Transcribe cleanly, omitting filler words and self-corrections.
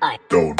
I don't.